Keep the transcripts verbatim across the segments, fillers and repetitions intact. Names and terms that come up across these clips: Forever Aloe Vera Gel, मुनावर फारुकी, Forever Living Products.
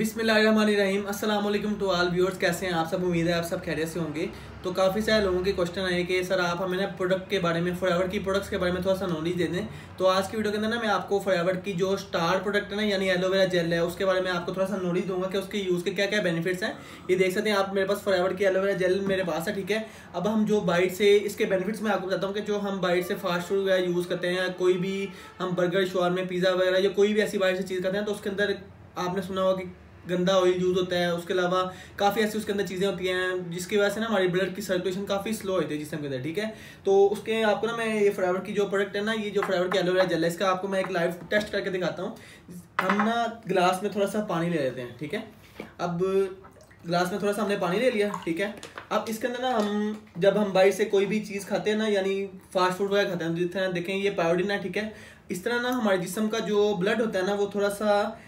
बिस्मिल्लाहिर्रहमानिर्रहीम अस्सलाम वालेकुम टू ऑल व्यूअर्स। कैसे हैं आप सब? उम्मीद है आप सब खैरियत से होंगे। तो काफ़ी सारे लोगों के क्वेश्चन आए कि सर आप हमें ना प्रोडक्ट के बारे में, फॉरएवर की प्रोडक्ट्स के बारे में थोड़ा सा नॉलेज दे दें। तो आज की वीडियो के अंदर ना मैं आपको फॉरएवर की जो स्टार प्रोडक्ट है ना, यानी एलोवेरा जेल है, उसके बारे में आपको थोड़ा सा नॉलेज दूंगा कि उसके यूज़ के क्या क्या बेनिफिट्स हैं। ये देख सकते हैं आप, मेरे पास फॉरएवर की एलोवेरा जेल मेरे पास है, ठीक है। अब हम जो बाइट से इसके बेनिफिट्स मैं आपको बताता हूँ कि जो हम बाइट से फास्ट फूड वगैरह यूज़ करते हैं, कोई भी हम बर्गर, शॉर्मा, पिज़्ज़ा वगैरह या कोई भी ऐसी बाइट से चीज़ करते हैं तो उसके अंदर आपने सुना होगा कि गंदा ऑयल यूज़ होता है। उसके अलावा काफ़ी ऐसी उसके अंदर चीज़ें होती हैं जिसकी वजह से ना हमारी ब्लड की सर्कुलेशन काफ़ी स्लो होती है जिसम के अंदर, ठीक है। तो उसके आपको ना मैं ये फॉरएवर की जो प्रोडक्ट है ना, ये जो फॉरएवर की एलोवेरा जेल है, इसका आपको मैं एक लाइव टेस्ट करके दिखाता हूँ। हम ना गिलास में थोड़ा सा पानी ले लेते हैं, ठीक है। अब गिलास में थोड़ा सा हमने पानी ले लिया, ठीक है। अब इसके अंदर ना हम जब हम बाइट से कोई भी चीज़ खाते हैं ना, यानी फास्ट फूड वगैरह खाते हैं, जिस तरह देखें ये पायोडीन है, ठीक है। इस तरह ना हमारे जिसम का जो ब्लड होता है ना, वो थोड़ा सा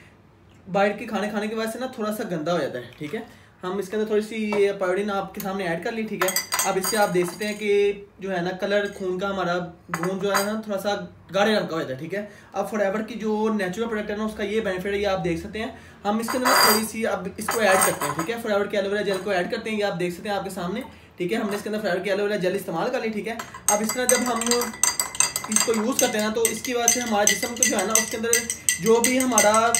बाइट के खाने खाने की वजह से ना थोड़ा सा गंदा हो जाता है, ठीक है। हम इसके अंदर थोड़ी सी ये पायोडीन आपके सामने ऐड कर ली, ठीक है। अब इससे आप देख सकते हैं कि जो है ना कलर खून का, हमारा खून जो है ना थोड़ा सा गाढ़े रंग का हो जाता है, ठीक है। अब फॉरएवर की जो नेचुरल प्रोडक्ट है ना, उसका ये बेनिफिट है, ये आप देख सकते हैं। हम इसके अंदर थोड़ी सी अब इसको ऐड करते हैं, ठीक है। फॉरएवर की एलोवेरा जेल को ऐड करते हैं, ये आप देख सकते हैं आपके सामने, ठीक है। हमने इसके अंदर फॉरएवर की एलोवेरा जेल इस्तेमाल कर ली, ठीक है। अब इस तरह जब हम इसको यूज़ करते हैं ना, तो इसकी वजह से हमारे जिसम को जो है ना उसके अंदर जो भी हमारा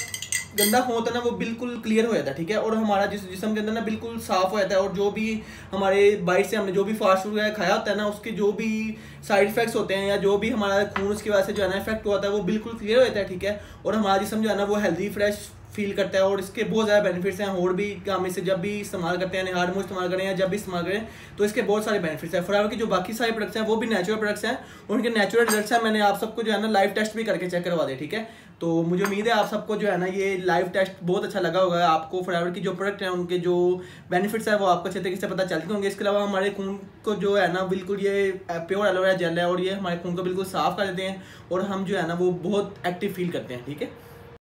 गंदा खून होता है ना, वो बिल्कुल क्लियर हो जाता है, ठीक है। और हमारा जिस जिसम के अंदर ना बिल्कुल साफ़ हो जाता है, और जो भी हमारे बाइट से हमने जो भी फास्ट फूड खाया होता है ना, उसके जो भी साइड इफेक्ट्स होते हैं या जो भी हमारा खून उसकी वजह से जो है ना इफेक्ट हुआ था, वो बिल्कुल क्लियर हो जाता है, ठीक है। और हमारा जिसम जो है ना वो हेल्दी, फ्रेश फील करता है। और इसके बहुत ज़्यादा बेनिफिट्स हैं, और भी हम इसे जब भी इस्तेमाल करते हैं, हार्ड मोस्ट इस्तेमाल करें या जब भी इस्तेमाल करें, तो इसके बहुत सारे बेनिफिट्स हैं। फॉरएवर के जो बाकी सारे प्रोडक्ट्स हैं वो भी नेचुरल प्रोडक्ट्स हैं, उनके नेचुरल रिजल्ट्स हैं। मैंने आप सबको जो है ना लाइव टेस्ट भी करके चेक करवा दे, ठीक है। तो मुझे उम्मीद है आप सबको जो है ना ये लाइव टेस्ट बहुत अच्छा लगा होगा। आपको फॉरएवर की जो प्रोडक्ट हैं उनके जो बेनिफिट्स हैं वो आपको अच्छे तरीके से पता चलते होंगे। इसके अलावा हमारे खून को जो है ना बिल्कुल ये प्योर एलोवेरा जेल है, और ये हमारे खून को बिल्कुल साफ कर देते हैं, और हम जो है ना वो बहुत एक्टिव फील करते हैं, ठीक है।